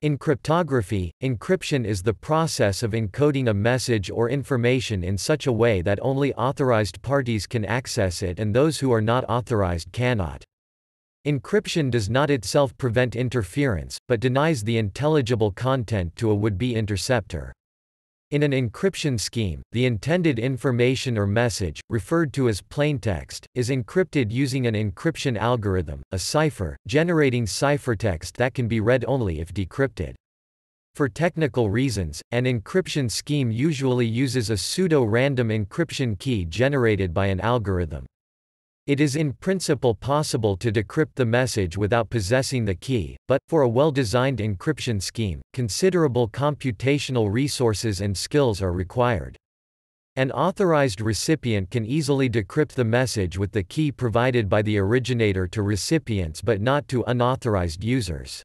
In cryptography, encryption is the process of encoding a message or information in such a way that only authorized parties can access it and those who are not authorized cannot. Encryption does not itself prevent interference, but denies the intelligible content to a would-be interceptor. In an encryption scheme, the intended information or message, referred to as plaintext, is encrypted using an encryption algorithm, a cipher, generating ciphertext that can be read only if decrypted. For technical reasons, an encryption scheme usually uses a pseudo-random encryption key generated by an algorithm. It is in principle possible to decrypt the message without possessing the key, but, for a well-designed encryption scheme, considerable computational resources and skills are required. An authorized recipient can easily decrypt the message with the key provided by the originator to recipients but not to unauthorized users.